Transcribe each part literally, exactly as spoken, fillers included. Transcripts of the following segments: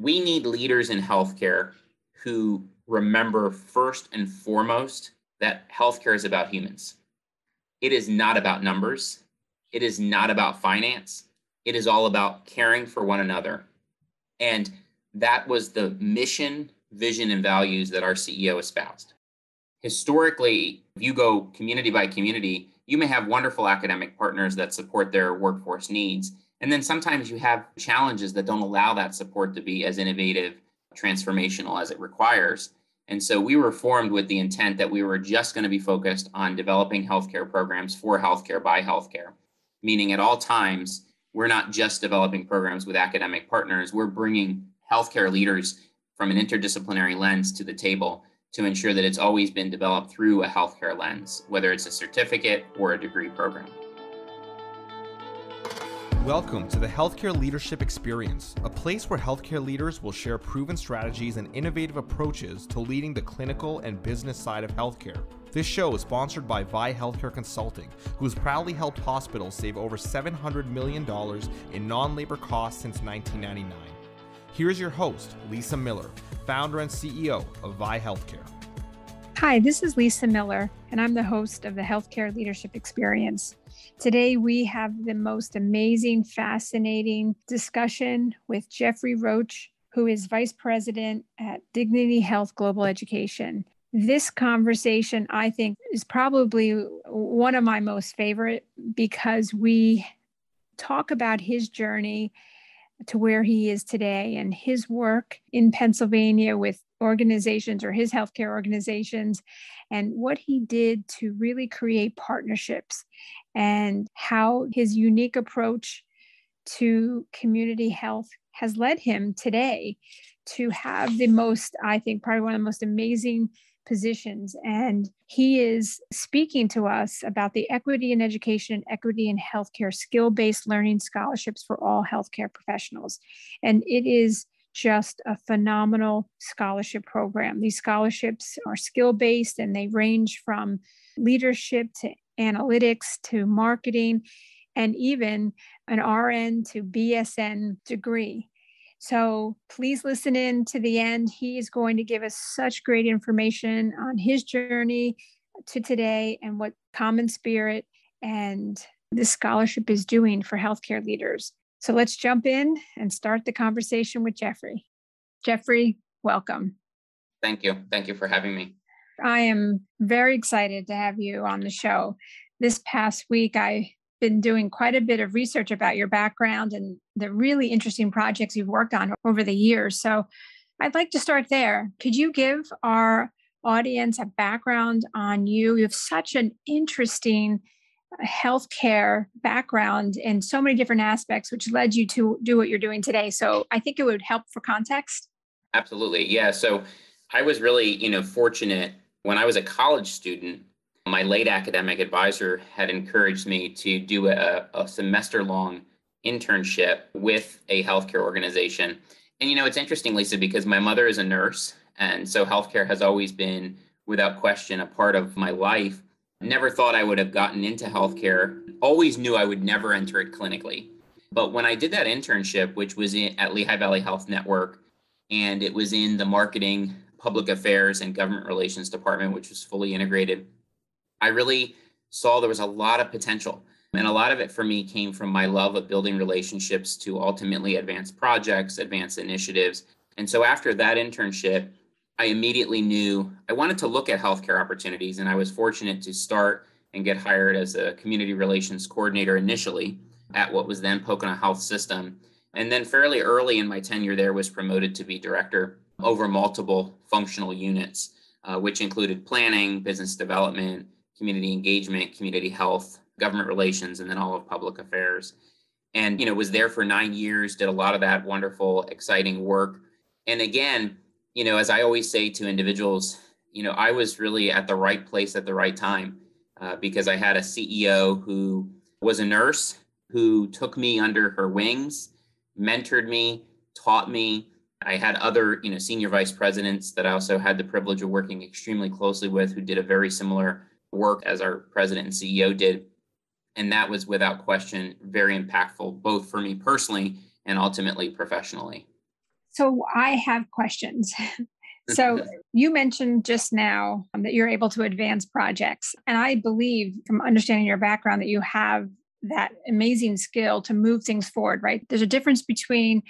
we need leaders in healthcare who remember first and foremost that healthcare is about humans. It is not about numbers. It is not about finance. It is all about caring for one another. And that was the mission, vision, and values that our C E O espoused. Historically, if you go community by community, you may have wonderful academic partners that support their workforce needs. And then sometimes you have challenges that don't allow that support to be as innovative, transformational as it requires. And so we were formed with the intent that we were just going to be focused on developing healthcare programs for healthcare by healthcare, meaning at all times, we're not just developing programs with academic partners, we're bringing healthcare leaders from an interdisciplinary lens to the table to ensure that it's always been developed through a healthcare lens, whether it's a certificate or a degree program. Welcome to the Healthcare Leadership Experience, a place where healthcare leaders will share proven strategies and innovative approaches to leading the clinical and business side of healthcare. This show is sponsored by V I E Healthcare Consulting, who has proudly helped hospitals save over seven hundred million dollars in non-labor costs since nineteen ninety-nine. Here's your host, Lisa Miller, founder and C E O of V I E Healthcare. Hi, this is Lisa Miller, and I'm the host of the Healthcare Leadership Experience. Today, we have the most amazing, fascinating discussion with Jeffrey Roach, who is Vice President at Dignity Health Global Education. This conversation, I think, is probably one of my most favorite because we talk about his journey to where he is today and his work in Pennsylvania with organizations or his healthcare organizations and what he did to really create partnerships and how his unique approach to community health has led him today to have the most, I think, probably one of the most amazing positions. And he is speaking to us about the equity in education and equity in healthcare skill-based learning scholarships for all healthcare professionals. And it is just a phenomenal scholarship program. These scholarships are skill-based and they range from leadership to analytics to marketing and even an R N to B S N degree. So please listen in to the end. He is going to give us such great information on his journey to today and what Common Spirit and this scholarship is doing for healthcare leaders. So let's jump in and start the conversation with Jeffrey. Jeffrey, welcome. Thank you. Thank you for having me. I am very excited to have you on the show. This past week, I've been doing quite a bit of research about your background and the really interesting projects you've worked on over the years. So I'd like to start there. Could you give our audience a background on you? You have such an interesting healthcare background in so many different aspects, which led you to do what you're doing today. So I think it would help for context. Absolutely. Yeah. So I was really, you know, fortunate when I was a college student, my late academic advisor had encouraged me to do a, a semester long internship with a healthcare organization. And, you know, it's interesting, Lisa, because my mother is a nurse. And so healthcare has always been, without question, a part of my life. Never thought I would have gotten into healthcare. Always knew I would never enter it clinically. But when I did that internship, which was in, at Lehigh Valley Health Network, and it was in the marketing, public affairs, and government relations department, which was fully integrated, I really saw there was a lot of potential. And a lot of it for me came from my love of building relationships to ultimately advance projects, advance initiatives. And so after that internship, I immediately knew I wanted to look at healthcare opportunities, and I was fortunate to start and get hired as a community relations coordinator initially at what was then Pocono Health System. And then fairly early in my tenure there was promoted to be director over multiple functional units, uh, which included planning, business development, community engagement, community health, government relations, and then all of public affairs. And, you know, was there for nine years, did a lot of that wonderful, exciting work. And again, you know, as I always say to individuals, you know, I was really at the right place at the right time uh, because I had a C E O who was a nurse who took me under her wings, mentored me, taught me. I had other, you know, senior vice presidents that I also had the privilege of working extremely closely with who did a very similar work as our president and C E O did. And that was without question, very impactful, both for me personally and ultimately professionally. So I have questions. So you mentioned just now um, that you're able to advance projects. And I believe from understanding your background that you have that amazing skill to move things forward, right? There's a difference between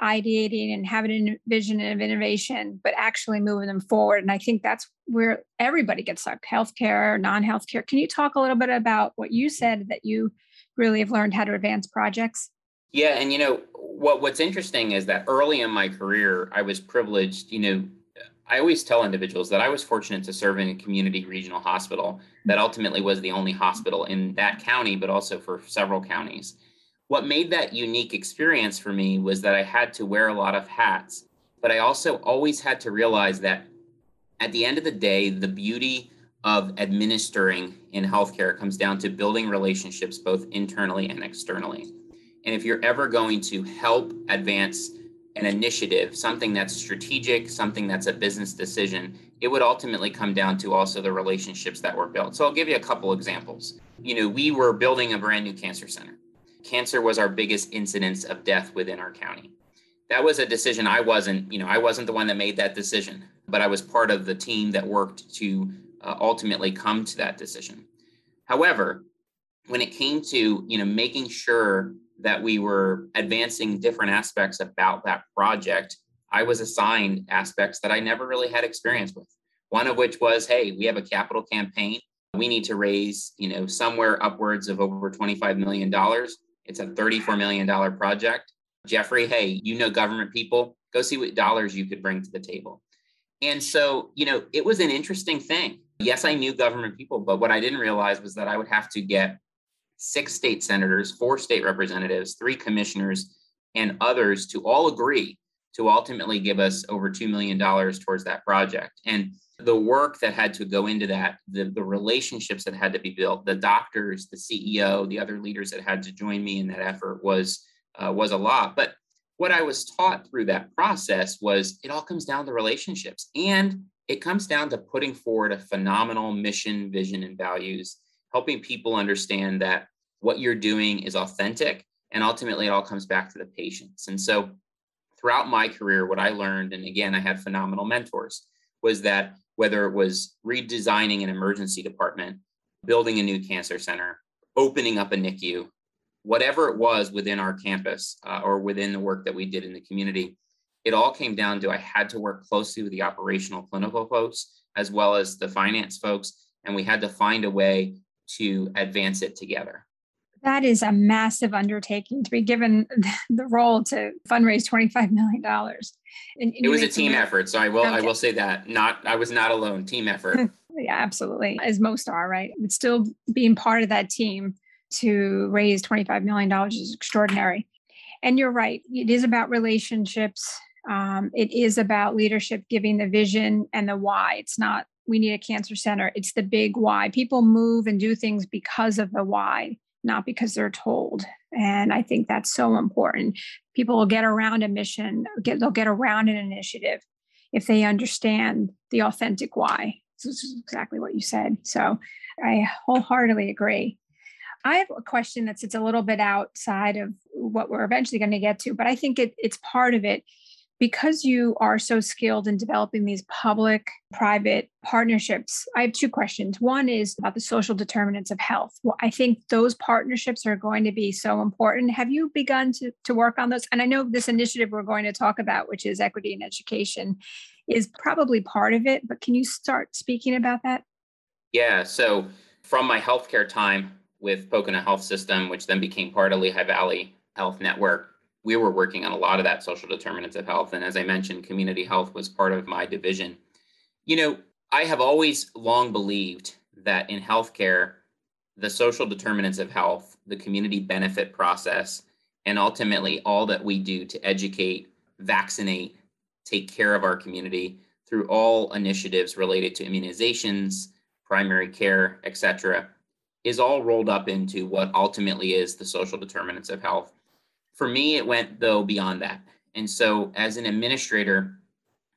ideating and having a vision of innovation, but actually moving them forward. And I think that's where everybody gets stuck, healthcare, non-healthcare. Can you talk a little bit about what you said that you really have learned how to advance projects? Yeah. And, you know, what what's interesting is that early in my career, I was privileged, you know, I always tell individuals that I was fortunate to serve in a community regional hospital that ultimately was the only hospital in that county, but also for several counties. What made that unique experience for me was that I had to wear a lot of hats, but I also always had to realize that at the end of the day, the beauty of administering in healthcare comes down to building relationships both internally and externally. And if you're ever going to help advance an initiative, something that's strategic, something that's a business decision, it would ultimately come down to also the relationships that were built. So I'll give you a couple examples. You know, we were building a brand new cancer center. Cancer was our biggest incidence of death within our county. That was a decision I wasn't, you know, I wasn't the one that made that decision, but I was part of the team that worked to uh, ultimately come to that decision. However, when it came to, you know, making sure that we were advancing different aspects about that project, I was assigned aspects that I never really had experience with. One of which was, hey, we have a capital campaign. We need to raise, you know, somewhere upwards of over twenty-five million dollars. It's a thirty-four million dollars project. Jeffrey, hey, you know, government people, go see what dollars you could bring to the table. And so, you know, it was an interesting thing. Yes, I knew government people, but what I didn't realize was that I would have to get six state senators, four state representatives, three commissioners, and others to all agree to ultimately give us over two million dollars towards that project. And the work that had to go into that, the, the relationships that had to be built, the doctors, the C E O, the other leaders that had to join me in that effort was, uh, was a lot. But what I was taught through that process was it all comes down to relationships, and it comes down to putting forward a phenomenal mission, vision, and values, helping people understand that what you're doing is authentic, and ultimately it all comes back to the patients. And so throughout my career, what I learned, and again, I had phenomenal mentors, was that whether it was redesigning an emergency department, building a new cancer center, opening up a N I C U, whatever it was within our campus uh, or within the work that we did in the community, it all came down to I had to work closely with the operational clinical folks, as well as the finance folks, and we had to find a way to advance it together. That is a massive undertaking to be given the role to fundraise twenty-five million dollars. And it was a team effort. So I will, okay. I will say that not, I was not alone, team effort. Yeah, absolutely. As most are, right? But still being part of that team to raise twenty-five million dollars is extraordinary. And you're right. It is about relationships. Um, it is about leadership, giving the vision and the why. It's not, we need a cancer center. It's the big why. People move and do things because of the why, not because they're told. And I think that's so important. People will get around a mission, get, they'll get around an initiative if they understand the authentic why. This is exactly what you said. So I wholeheartedly agree. I have a question that sits a little bit outside of what we're eventually going to get to, but I think it, it's part of it. Because you are so skilled in developing these public-private partnerships, I have two questions. One is about the social determinants of health. Well, I think those partnerships are going to be so important. Have you begun to, to work on those? And I know this initiative we're going to talk about, which is equity in education, is probably part of it, but can you start speaking about that? Yeah, so from my healthcare time with Pocono Health System, which then became part of Lehigh Valley Health Network, we were working on a lot of that social determinants of health. And as I mentioned, community health was part of my division. You know, I have always long believed that in healthcare, the social determinants of health, the community benefit process, and ultimately all that we do to educate, vaccinate, take care of our community through all initiatives related to immunizations, primary care, et cetera, is all rolled up into what ultimately is the social determinants of health. For me, it went, though, beyond that. And so as an administrator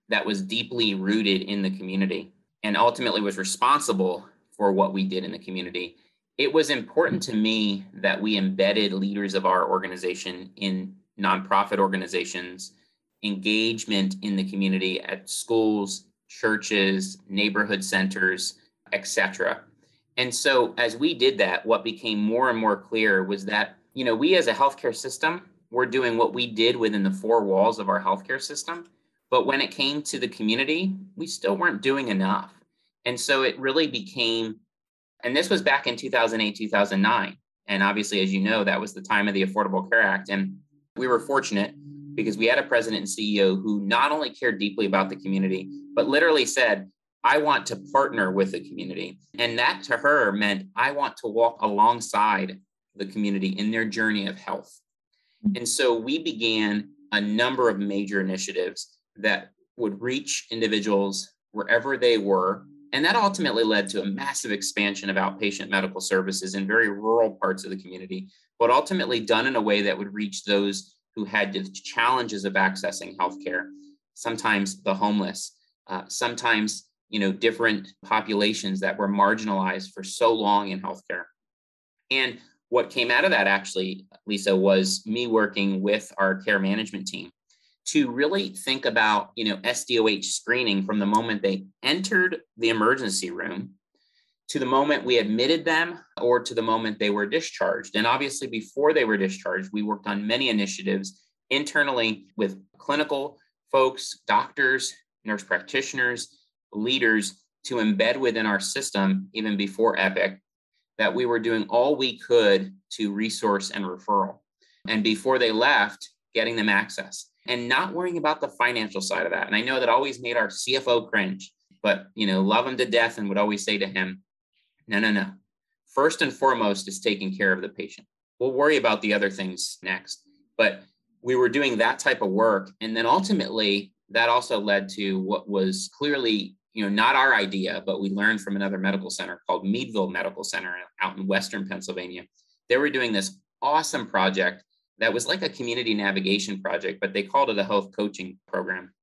that was deeply rooted in the community and ultimately was responsible for what we did in the community, it was important to me that we embedded leaders of our organization in nonprofit organizations, engagement in the community at schools, churches, neighborhood centers, et cetera. And so as we did that, what became more and more clear was that, you know, we as a healthcare system, we're doing what we did within the four walls of our healthcare system. But when it came to the community, we still weren't doing enough. And so it really became, and this was back in two thousand eight, two thousand nine. And obviously, as you know, that was the time of the Affordable Care Act. And we were fortunate because we had a president and C E O who not only cared deeply about the community, but literally said, I want to partner with the community. And that to her meant I want to walk alongside the community in their journey of health. And so we began a number of major initiatives that would reach individuals wherever they were. And that ultimately led to a massive expansion of outpatient medical services in very rural parts of the community, but ultimately done in a way that would reach those who had the challenges of accessing healthcare, sometimes the homeless, uh, sometimes, you know, different populations that were marginalized for so long in healthcare. And what came out of that actually, Lisa, was me working with our care management team to really think about, you know, S D O H screening from the moment they entered the emergency room to the moment we admitted them or to the moment they were discharged. And obviously before they were discharged, we worked on many initiatives internally with clinical folks, doctors, nurse practitioners, leaders to embed within our system, even before Epic, that we were doing all we could to resource and referral. And before they left, getting them access. And not worrying about the financial side of that. And I know that always made our C F O cringe, but, you know, love him to death and would always say to him, no, no, no. First and foremost is taking care of the patient. We'll worry about the other things next. But we were doing that type of work. And then ultimately, that also led to what was clearly, you know, not our idea, but we learned from another medical center called Meadville Medical Center out in Western Pennsylvania. They were doing this awesome project that was like a community navigation project, but they called it a health coaching program.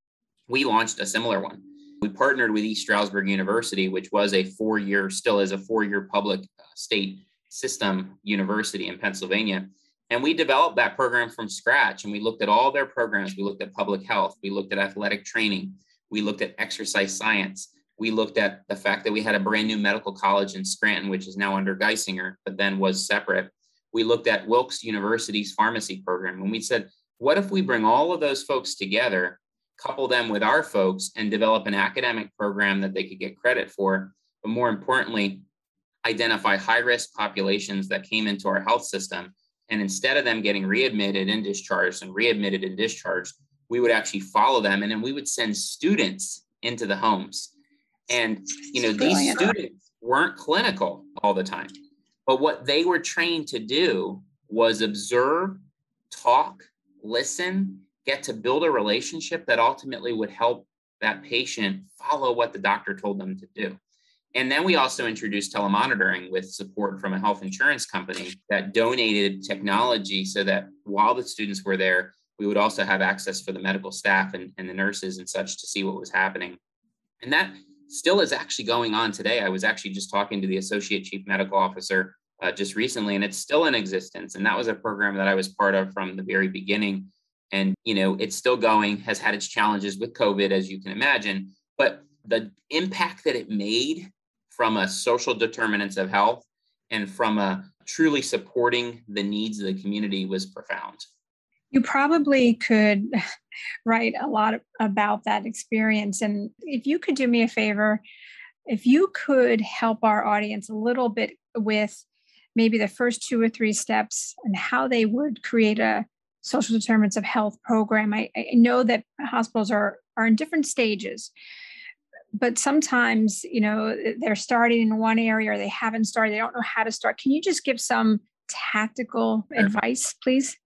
We launched a similar one. We partnered with East Stroudsburg University, which was a four-year, still is a four-year public state system university in Pennsylvania. And we developed that program from scratch. And we looked at all their programs. We looked at public health. We looked at athletic training. We looked at exercise science. We looked at the fact that we had a brand new medical college in Scranton, which is now under Geisinger, but then was separate. We looked at Wilkes University's pharmacy program, and we said, what if we bring all of those folks together, couple them with our folks, and develop an academic program that they could get credit for, but more importantly, identify high-risk populations that came into our health system, and instead of them getting readmitted and discharged and readmitted and discharged, we would actually follow them, and then we would send students into the homes. And, you know, these students weren't clinical all the time. But what they were trained to do was observe, talk, listen, get to build a relationship that ultimately would help that patient follow what the doctor told them to do. And then we also introduced telemonitoring with support from a health insurance company that donated technology so that while the students were there, we would also have access for the medical staff and, and the nurses and such to see what was happening. And that still is actually going on today. I was actually just talking to the Associate Chief Medical Officer Uh, just recently, and it's still in existence. And that was a program that I was part of from the very beginning. And, you know, it's still going, has had its challenges with COVID, as you can imagine, but the impact that it made from a social determinants of health and from a truly supporting the needs of the community was profound. You probably could write a lot about that experience. And if you could do me a favor, if you could help our audience a little bit with maybe the first two or three steps and how they would create a social determinants of health program. I, I know that hospitals are, are in different stages, but sometimes, you know, they're starting in one area or they haven't started. They don't know how to start. Can you just give some tactical Sure. advice, please?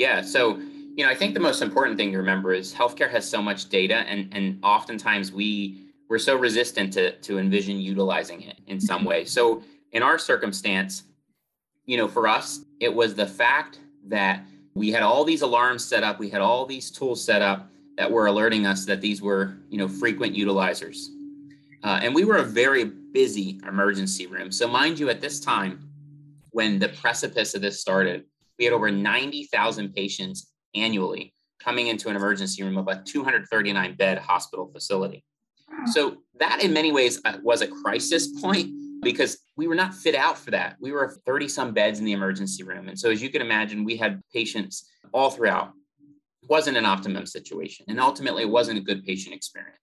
Yeah. So, you know, I think the most important thing to remember is healthcare has so much data and, and oftentimes we we're so resistant to, to envision utilizing it in some way. So in our circumstance, you know, for us, it was the fact that we had all these alarms set up. We had all these tools set up that were alerting us that these were, you know, frequent utilizers. Uh, and we were a very busy emergency room. So mind you, at this time, when the precipice of this started, we had over ninety thousand patients annually coming into an emergency room of a two hundred thirty-nine bed hospital facility. So that in many ways was a crisis point because we were not fit out for that. We were thirty some beds in the emergency room. And so as you can imagine, we had patients all throughout. It wasn't an optimum situation. And ultimately, it wasn't a good patient experience.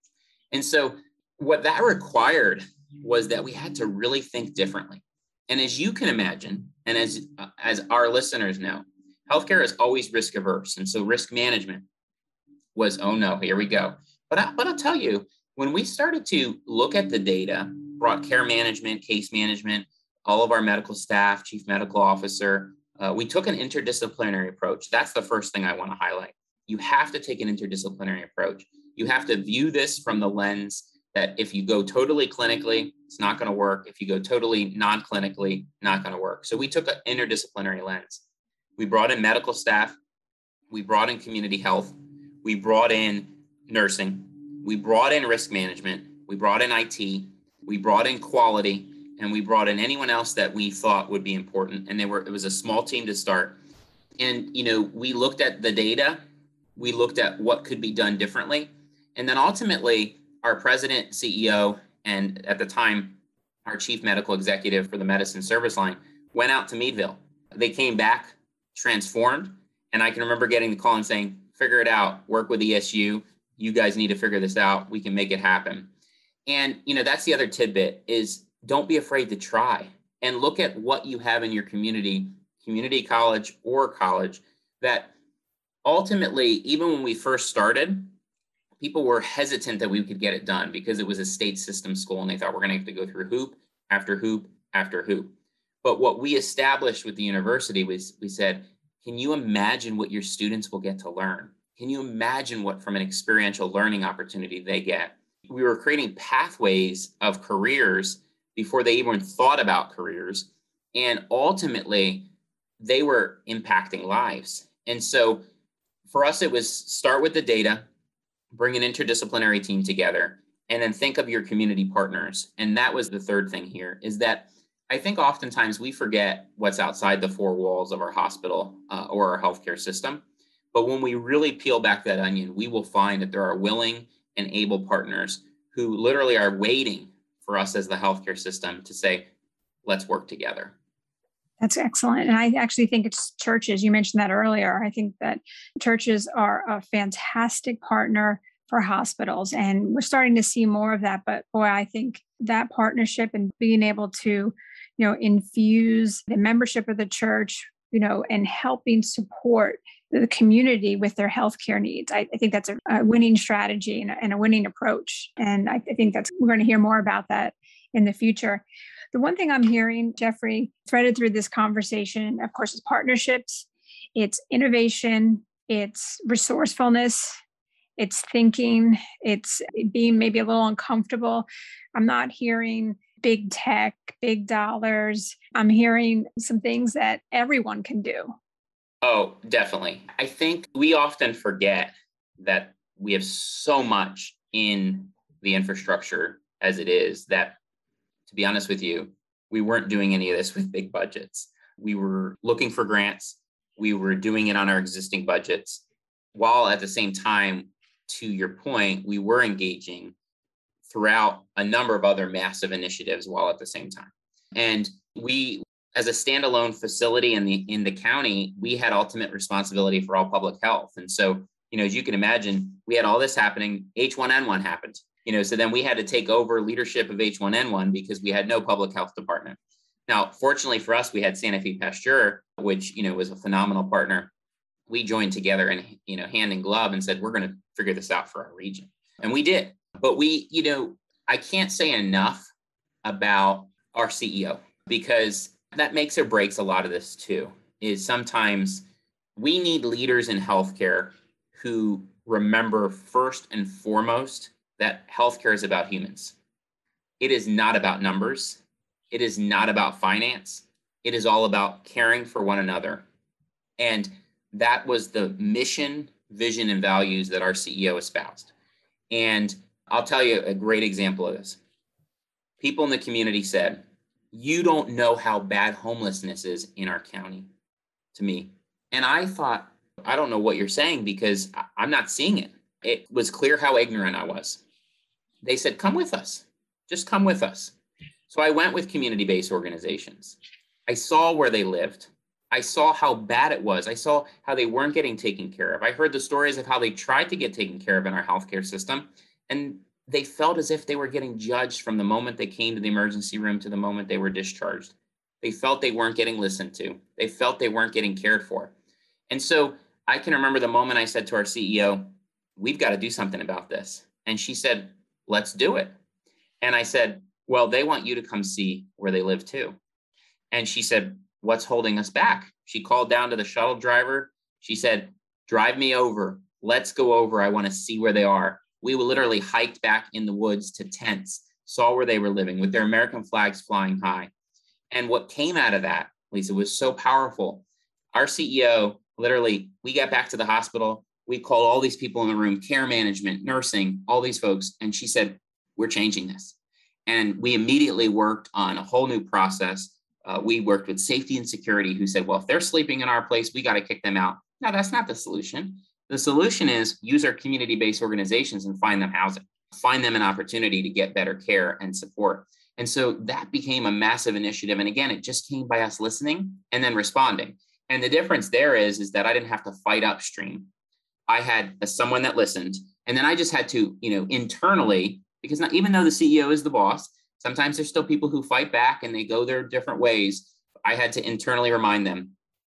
And so what that required was that we had to really think differently. And as you can imagine, and as, uh, as our listeners know, healthcare is always risk averse. And so risk management was, oh no, here we go. But, I, but I'll tell you, when we started to look at the data, brought care management, case management, all of our medical staff, chief medical officer, uh, we took an interdisciplinary approach. That's the first thing I want to highlight. You have to take an interdisciplinary approach. You have to view this from the lens that if you go totally clinically, it's not going to work. If you go totally non-clinically, not going to work. So we took an interdisciplinary lens. We brought in medical staff. We brought in community health. We brought in nursing. We brought in risk management. We brought in I T. We brought in quality. And we brought in anyone else that we thought would be important. And they were, it was a small team to start. And, you know, we looked at the data. We looked at what could be done differently. And then ultimately, our president, C E O, and at the time, our chief medical executive for the medicine service line went out to Meadville. They came back transformed. And I can remember getting the call and saying, figure it out, work with E S U. You guys need to figure this out. We can make it happen. And, you know, that's the other tidbit is don't be afraid to try and look at what you have in your community, community college or college that ultimately, even when we first started, people were hesitant that we could get it done because it was a state system school and they thought we're going to have to go through hoop after hoop after hoop. But what we established with the university was we said, can you imagine what your students will get to learn? Can you imagine what from an experiential learning opportunity they get? We were creating pathways of careers before they even thought about careers. And ultimately, they were impacting lives. And so for us, it was start with the data, bring an interdisciplinary team together, and then think of your community partners. And that was the third thing here, is that I think oftentimes we forget what's outside the four walls of our hospital uh, or our healthcare system. But when we really peel back that onion, we will find that there are willing and able partners who literally are waiting for us as the healthcare system to say, let's work together. That's excellent. And I actually think it's churches. You mentioned that earlier. I think that churches are a fantastic partner for hospitals. And we're starting to see more of that. But boy, I think that partnership and being able to, you know, infuse the membership of the church, you know, and helping support the community with their healthcare needs. I, I think that's a, a winning strategy and a, and a winning approach. And I, I think that's, we're going to hear more about that in the future. The one thing I'm hearing, Jeffrey, threaded through this conversation, of course, is partnerships, it's innovation, it's resourcefulness, it's thinking, it's being maybe a little uncomfortable. I'm not hearing big tech, big dollars. I'm hearing some things that everyone can do. Oh, definitely. I think we often forget that we have so much in the infrastructure as it is that, to be honest with you, we weren't doing any of this with big budgets. We were looking for grants. We were doing it on our existing budgets, while at the same time, to your point, we were engaging throughout a number of other massive initiatives while at the same time. And we as a standalone facility in the in the county, we had ultimate responsibility for all public health. And so, you know, as you can imagine, we had all this happening. H one N one happened, you know, so then we had to take over leadership of H one N one because we had no public health department. Now, fortunately for us, we had Sanofi Pasteur, which, you know, was a phenomenal partner. We joined together and, you know, hand in glove and said, we're going to figure this out for our region. And we did. But we, you know, I can't say enough about our C E O because that makes or breaks a lot of this too, is sometimes we need leaders in healthcare who remember first and foremost that healthcare is about humans. It is not about numbers. It is not about finance. It is all about caring for one another. And that was the mission, vision, and values that our C E O espoused. And I'll tell you a great example of this. People in the community said, you don't know how bad homelessness is in our county to me. And I thought, I don't know what you're saying because I'm not seeing it. It was clear how ignorant I was. They said, come with us, just come with us. So I went with community-based organizations. I saw where they lived. I saw how bad it was. I saw how they weren't getting taken care of. I heard the stories of how they tried to get taken care of in our healthcare system, and they felt as if they were getting judged from the moment they came to the emergency room to the moment they were discharged. They felt they weren't getting listened to. They felt they weren't getting cared for. And so I can remember the moment I said to our C E O, we've got to do something about this. And she said, let's do it. And I said, well, they want you to come see where they live too. And she said, what's holding us back? She called down to the shuttle driver. She said, drive me over. Let's go over. I want to see where they are. We literally hiked back in the woods to tents, saw where they were living with their American flags flying high. And what came out of that, Lisa, was so powerful. Our C E O, literally, we got back to the hospital. We called all these people in the room, care management, nursing, all these folks. And she said, we're changing this. And we immediately worked on a whole new process. Uh, we worked with safety and security who said, well, if they're sleeping in our place, we got to kick them out. No, that's not the solution. The solution is use our community-based organizations and find them housing, find them an opportunity to get better care and support. And so that became a massive initiative. And again, it just came by us listening and then responding. And the difference there is, is that I didn't have to fight upstream. I had a, someone that listened. And then I just had to, you know, internally, because not, even though the C E O is the boss, sometimes there's still people who fight back and they go their different ways. I had to internally remind them,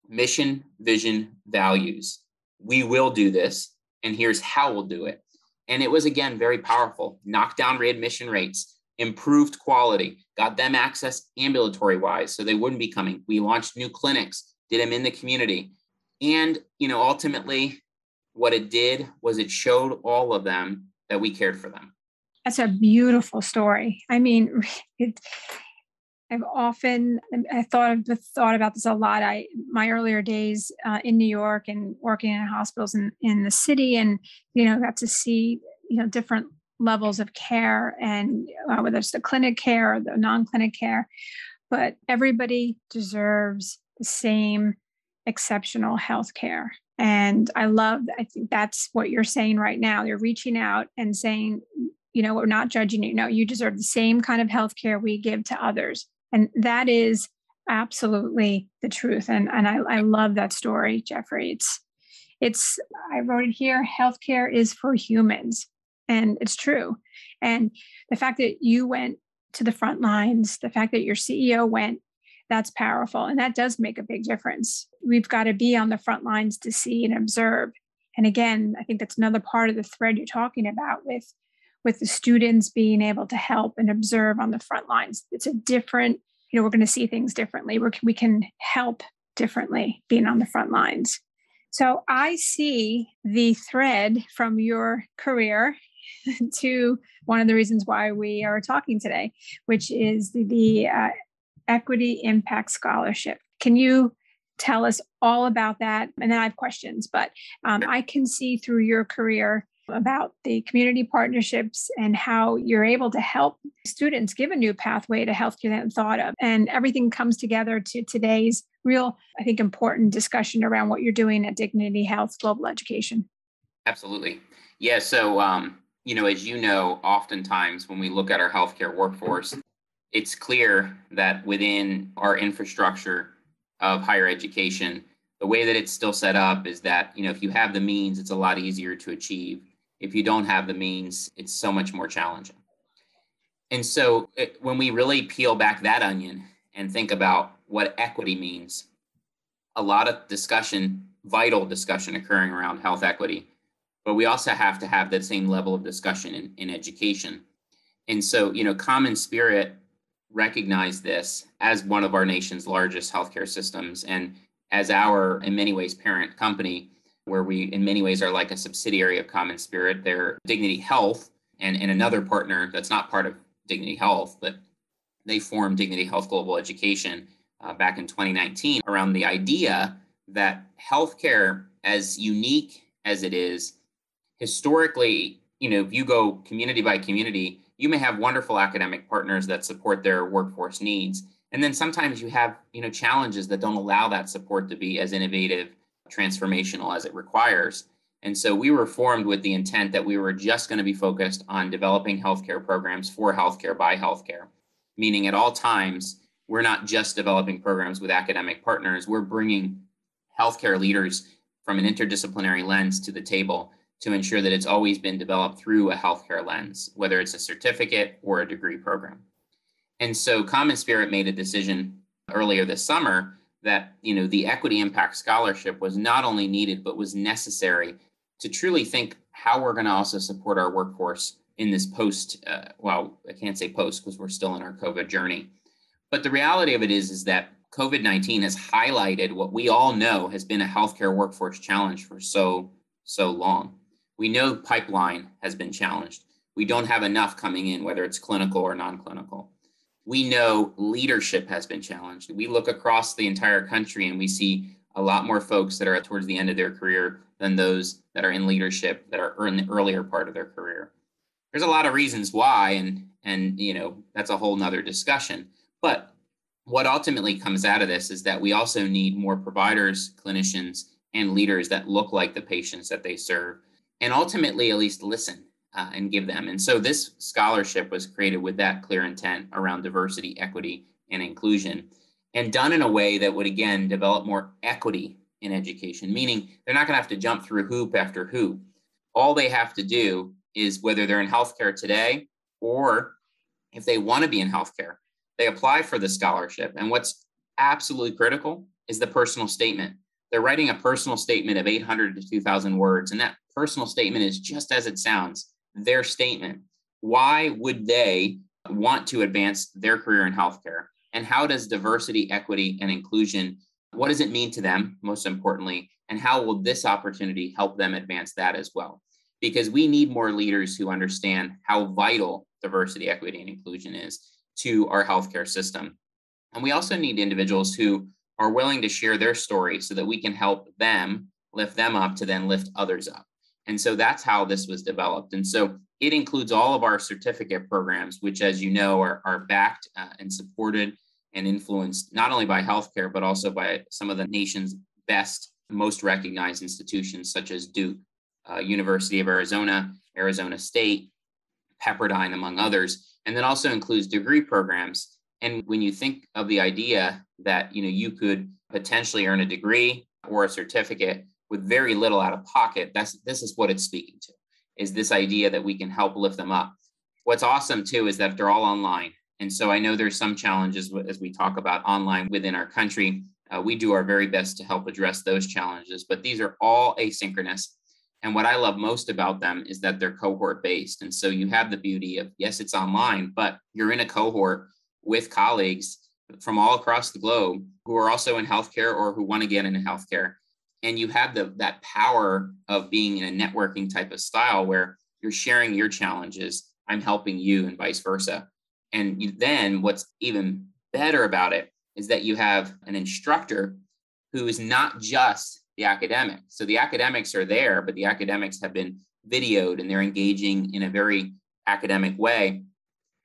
mission, vision, values. We will do this, and here's how we'll do it. And it was, again, very powerful. Knocked down readmission rates, improved quality, got them access ambulatory-wise so they wouldn't be coming. We launched new clinics, did them in the community. And, you know, ultimately, what it did was it showed all of them that we cared for them. That's a beautiful story. I mean, it, I've often I thought thought about this a lot. I my earlier days uh, in New York and working in hospitals in, in the city, and you know, got to see you know different levels of care, and uh, whether it's the clinic care or the non-clinic care, but everybody deserves the same exceptional health care. And I love. I think that's what you're saying right now. You're reaching out and saying, you know, we're not judging you. No, you deserve the same kind of healthcare we give to others. And that is absolutely the truth. And, and I, I love that story, Jeffrey. It's, it's, I wrote it here, healthcare is for humans. And it's true. And the fact that you went to the front lines, the fact that your C E O went, that's powerful. And that does make a big difference. We've got to be on the front lines to see and observe. And again, I think that's another part of the thread you're talking about with with the students being able to help and observe on the front lines. It's a different, you know, we're going to see things differently. We're, we can help differently being on the front lines. So I see the thread from your career to one of the reasons why we are talking today, which is the, the uh, Equity Impact Scholarship. Can you tell us all about that? And then I have questions, but um, I can see through your career about the community partnerships and how you're able to help students give a new pathway to healthcare that thought of. And everything comes together to today's real, I think, important discussion around what you're doing at Dignity Health Global Education. Absolutely. Yeah. So, um, you know, as you know, oftentimes when we look at our healthcare workforce, it's clear that within our infrastructure of higher education, the way that it's still set up is that, you know, if you have the means, it's a lot easier to achieve. If you don't have the means, it's so much more challenging. And so it, when we really peel back that onion and think about what equity means, a lot of discussion, vital discussion occurring around health equity, but we also have to have that same level of discussion in, in education. And so, you know, Common Spirit recognized this as one of our nation's largest healthcare systems and as our, in many ways, parent company, where we in many ways are like a subsidiary of Common Spirit. They're Dignity Health and, and another partner that's not part of Dignity Health, but they formed Dignity Health Global Education uh, back in twenty nineteen around the idea that healthcare, as unique as it is, historically, you know, if you go community by community, you may have wonderful academic partners that support their workforce needs. And then sometimes you have, you know, challenges that don't allow that support to be as innovative transformational as it requires. And so we were formed with the intent that we were just going to be focused on developing healthcare programs for healthcare by healthcare, meaning at all times, we're not just developing programs with academic partners, we're bringing healthcare leaders from an interdisciplinary lens to the table to ensure that it's always been developed through a healthcare lens, whether it's a certificate or a degree program. And so Common Spirit made a decision earlier this summer that, you know, the equity impact scholarship was not only needed, but was necessary to truly think how we're going to also support our workforce in this post, uh, well, I can't say post because we're still in our COVID journey. But the reality of it is, is that COVID nineteen has highlighted what we all know has been a healthcare workforce challenge for so, so long. We know pipeline has been challenged. We don't have enough coming in, whether it's clinical or non-clinical. We know leadership has been challenged. We look across the entire country and we see a lot more folks that are towards the end of their career than those that are in leadership that are in the earlier part of their career. There's a lot of reasons why, and, and you know, that's a whole nother discussion. But what ultimately comes out of this is that we also need more providers, clinicians, and leaders that look like the patients that they serve, and ultimately at least listen uh, and give them. And so this scholarship was created with that clear intent around diversity, equity, and inclusion, and done in a way that would, again, develop more equity in education, meaning they're not going to have to jump through hoop after hoop. All they have to do is, whether they're in healthcare today or if they want to be in healthcare, they apply for the scholarship. And what's absolutely critical is the personal statement. They're writing a personal statement of eight hundred to two thousand words. And that personal statement is just as it sounds, their statement. Why would they want to advance their career in healthcare? And how does diversity, equity, and inclusion, what does it mean to them, most importantly? And how will this opportunity help them advance that as well? Because we need more leaders who understand how vital diversity, equity, and inclusion is to our healthcare system. And we also need individuals who are willing to share their story so that we can help them lift them up to then lift others up. And so that's how this was developed. And so it includes all of our certificate programs, which, as you know, are, are backed uh, and supported and influenced not only by healthcare, but also by some of the nation's best, most recognized institutions, such as Duke, uh, University of Arizona, Arizona State, Pepperdine, among others, and then also includes degree programs. And when you think of the idea that, you know, you could potentially earn a degree or a certificate with very little out of pocket, that's this is what it's speaking to, is this idea that we can help lift them up. What's awesome too is that they're all online. And so I know there's some challenges as we talk about online within our country. Uh, we do our very best to help address those challenges, but these are all asynchronous. And what I love most about them is that they're cohort based. And so you have the beauty of, yes, it's online, but you're in a cohort with colleagues from all across the globe who are also in healthcare or who want to get into healthcare. And you have the, that power of being in a networking type of style where you're sharing your challenges, I'm helping you, and vice versa. And you, then what's even better about it is that you have an instructor who is not just the academic. So the academics are there, but the academics have been videoed and they're engaging in a very academic way.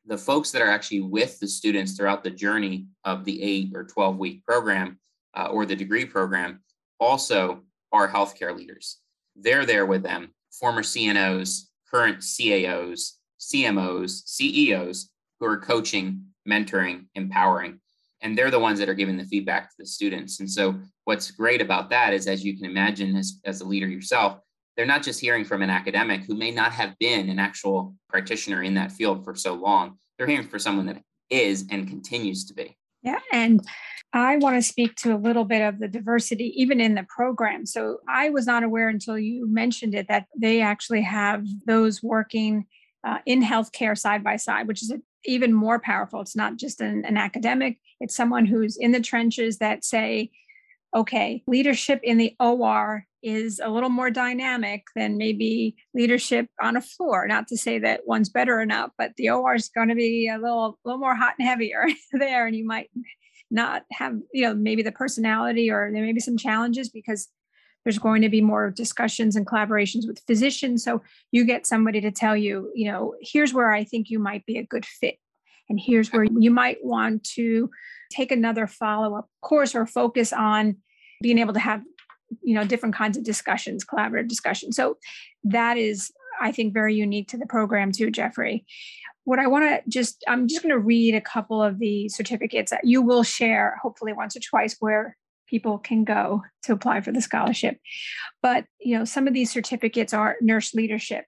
The folks that are actually with the students throughout the journey of the eight or twelve week program uh, or the degree program also are healthcare leaders. They're there with them, former C N Os, current C A Os, C M Os, C E Os, who are coaching, mentoring, empowering. And they're the ones that are giving the feedback to the students. And so what's great about that is, as you can imagine, as, as a leader yourself, they're not just hearing from an academic who may not have been an actual practitioner in that field for so long. They're hearing from someone that is and continues to be. Yeah. And I want to speak to a little bit of the diversity, even in the program. So I was not aware until you mentioned it that they actually have those working uh, in healthcare side by side, which is a even more powerful. It's not just an, an academic, it's someone who's in the trenches that say, okay, leadership in the O R is a little more dynamic than maybe leadership on a floor. Not to say that one's better or not, but the O R is going to be a little, little more hot and heavier there. And you might not have, you know, maybe the personality, or there may be some challenges because there's going to be more discussions and collaborations with physicians. So you get somebody to tell you, you know, here's where I think you might be a good fit. And here's where you might want to take another follow-up course or focus on being able to have you know, different kinds of discussions, collaborative discussions. So that is, I think, very unique to the program too, Jeffrey. What I want to just, I'm just going to read a couple of the certificates that you will share, hopefully once or twice, where people can go to apply for the scholarship. But, you know, some of these certificates are nurse leadership,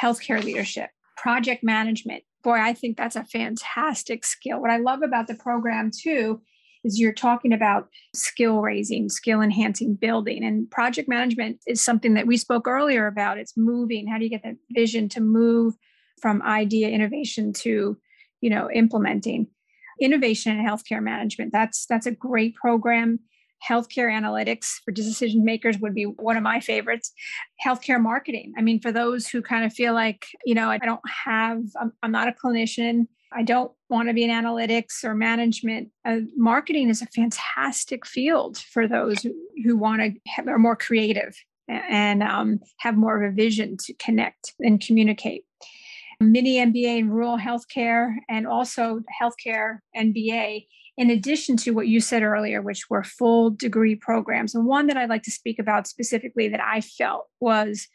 healthcare leadership, project management. Boy, I think that's a fantastic skill. What I love about the program too is you're talking about skill raising, skill enhancing, building. And project management is something that we spoke earlier about. It's moving. How do you get that vision to move from idea innovation to, you know, implementing? Innovation in healthcare management. That's, that's a great program. Healthcare analytics for decision makers would be one of my favorites. Healthcare marketing. I mean, for those who kind of feel like, you know, I don't have, I'm, I'm not a clinician. I don't want to be in analytics or management. Uh, marketing is a fantastic field for those who, who want to have, are more creative and um, have more of a vision to connect and communicate. Mini M B A in rural healthcare and also healthcare M B A, in addition to what you said earlier, which were full degree programs. And one that I'd like to speak about specifically that I felt was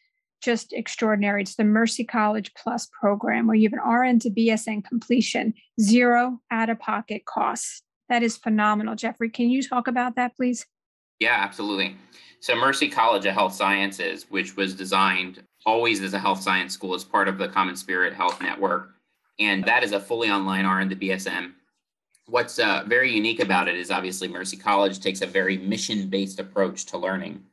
just extraordinary. It's the Mercy College Plus program, where you have an R N to B S N completion, zero out-of-pocket costs. That is phenomenal. Jeffrey, can you talk about that, please? Yeah, absolutely. So Mercy College of Health Sciences, which was designed always as a health science school as part of the Common Spirit Health Network, and that is a fully online R N to B S N. What's uh, very unique about it is obviously Mercy College takes a very mission-based approach to learning,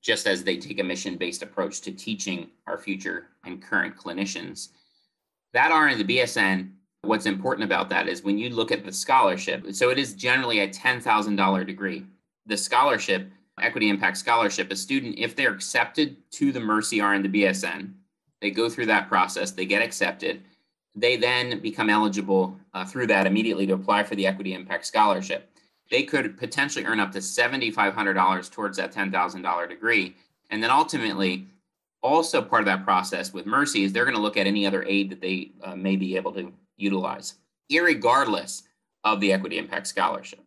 just as they take a mission-based approach to teaching our future and current clinicians. That R N to B S N, what's important about that is when you look at the scholarship, so it is generally a ten thousand dollars degree. The scholarship, Equity Impact Scholarship, a student, if they're accepted to the Mercy R N to B S N, they go through that process, they get accepted, they then become eligible uh, through that immediately to apply for the Equity Impact Scholarship. They could potentially earn up to seven thousand five hundred dollars towards that ten thousand dollars degree. And then ultimately, also part of that process with Mercy is they're going to look at any other aid that they uh, may be able to utilize, irregardless of the Equity Impact Scholarship.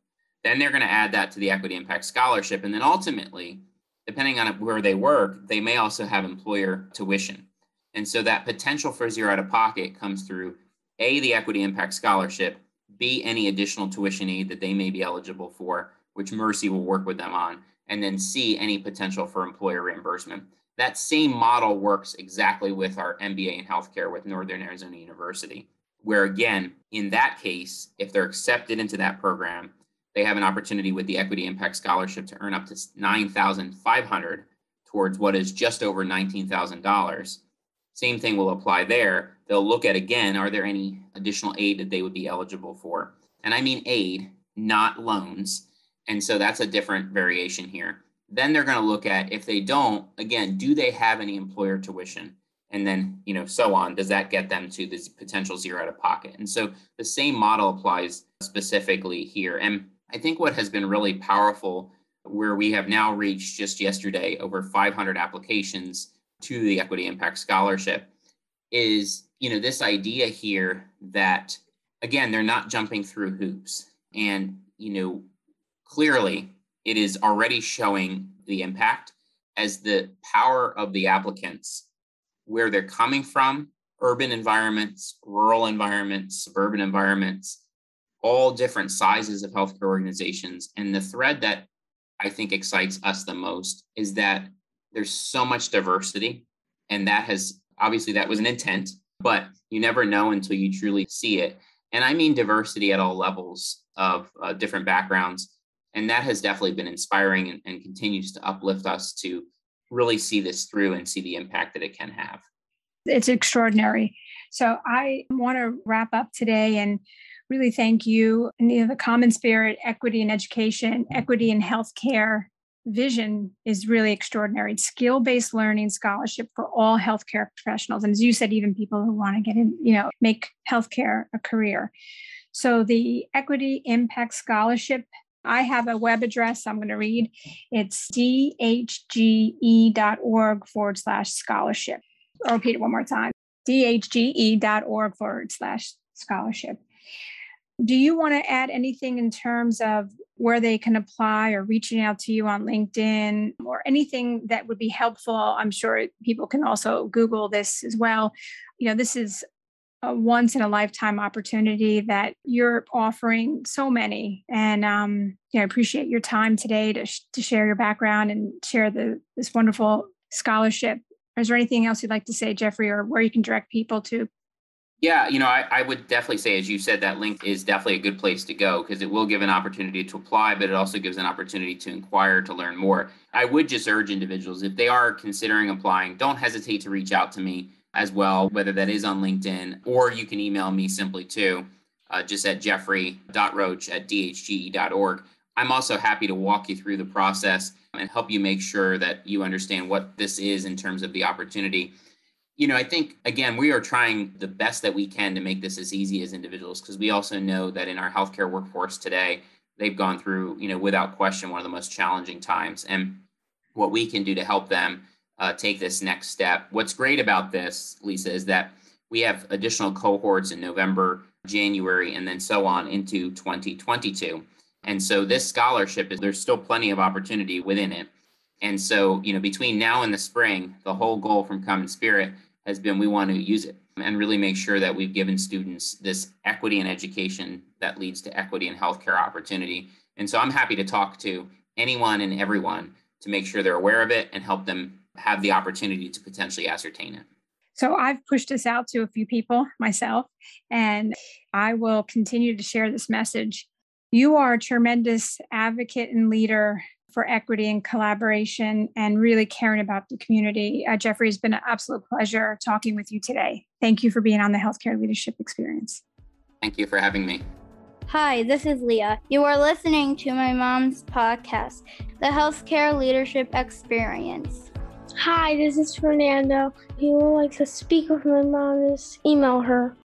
Then they're going to add that to the Equity Impact Scholarship. And then ultimately, depending on where they work, they may also have employer tuition. And so that potential for zero out of pocket comes through A, the Equity Impact Scholarship, B, any additional tuition aid that they may be eligible for, which Mercy will work with them on, and then C, any potential for employer reimbursement. That same model works exactly with our M B A in healthcare with Northern Arizona University, where again, in that case, if they're accepted into that program, they have an opportunity with the Equity Impact Scholarship to earn up to nine thousand five hundred dollars towards what is just over nineteen thousand dollars. Same thing will apply there. They'll look at, again, are there any additional aid that they would be eligible for? And I mean aid, not loans. And so that's a different variation here. Then they're going to look at, if they don't, again, do they have any employer tuition? And then, you know, so on. Does that get them to this potential zero out of pocket? And so the same model applies specifically here. And I think what has been really powerful, where we have now reached just yesterday over five hundred applications to the Equity Impact Scholarship, is, you know, this idea here that, again, they're not jumping through hoops. And, you know, clearly it is already showing the impact as the power of the applicants, where they're coming from, urban environments, rural environments, suburban environments, all different sizes of healthcare organizations. And the thread that I think excites us the most is that there's so much diversity, and that has, obviously that was an intent, but you never know until you truly see it. And I mean diversity at all levels of uh, different backgrounds. And that has definitely been inspiring and, and continues to uplift us to really see this through and see the impact that it can have. It's extraordinary. So I want to wrap up today and really thank you and you know, the Common Spirit, Equity in Education, Equity in Healthcare vision is really extraordinary. Skill-based learning scholarship for all healthcare professionals. And as you said, even people who want to get in, you know, make healthcare a career. So the Equity Impact Scholarship, I have a web address I'm going to read. It's dhge.org forward slash scholarship. I'll repeat it one more time. dhge.org forward slash scholarship. Do you want to add anything in terms of where they can apply or reaching out to you on LinkedIn or anything that would be helpful? I'm sure people can also Google this as well. You know, this is a once in a lifetime opportunity that you're offering so many. And um, you know, I appreciate your time today to, sh- to share your background and share the, this wonderful scholarship. Is there anything else you'd like to say, Jeffrey, or where you can direct people to? Yeah, you know, I, I would definitely say, as you said, that link is definitely a good place to go because it will give an opportunity to apply, but it also gives an opportunity to inquire, to learn more. I would just urge individuals, if they are considering applying, don't hesitate to reach out to me as well, whether that is on LinkedIn, or you can email me simply too, uh, just at jeffrey dot roach at d h g e dot org. I'm also happy to walk you through the process and help you make sure that you understand what this is in terms of the opportunity. You know, I think, again, we are trying the best that we can to make this as easy as individuals, because we also know that in our healthcare workforce today, they've gone through, you know, without question, one of the most challenging times. And what we can do to help them uh, take this next step. What's great about this, Lisa, is that we have additional cohorts in November, January, and then so on into twenty twenty-two. And so this scholarship, there's still plenty of opportunity within it. And so, you know, between now and the spring, the whole goal from Common Spirit has been we want to use it and really make sure that we've given students this equity in education that leads to equity in healthcare opportunity. And so I'm happy to talk to anyone and everyone to make sure they're aware of it and help them have the opportunity to potentially ascertain it. So I've pushed this out to a few people myself, and I will continue to share this message. You are a tremendous advocate and leader for equity and collaboration and really caring about the community. Uh, Jeffrey, it's been an absolute pleasure talking with you today. Thank you for being on the Healthcare Leadership Experience. Thank you for having me. Hi, this is Leah. You are listening to my mom's podcast, The Healthcare Leadership Experience. Hi, this is Fernando. If you would like to speak with my mom, just email her.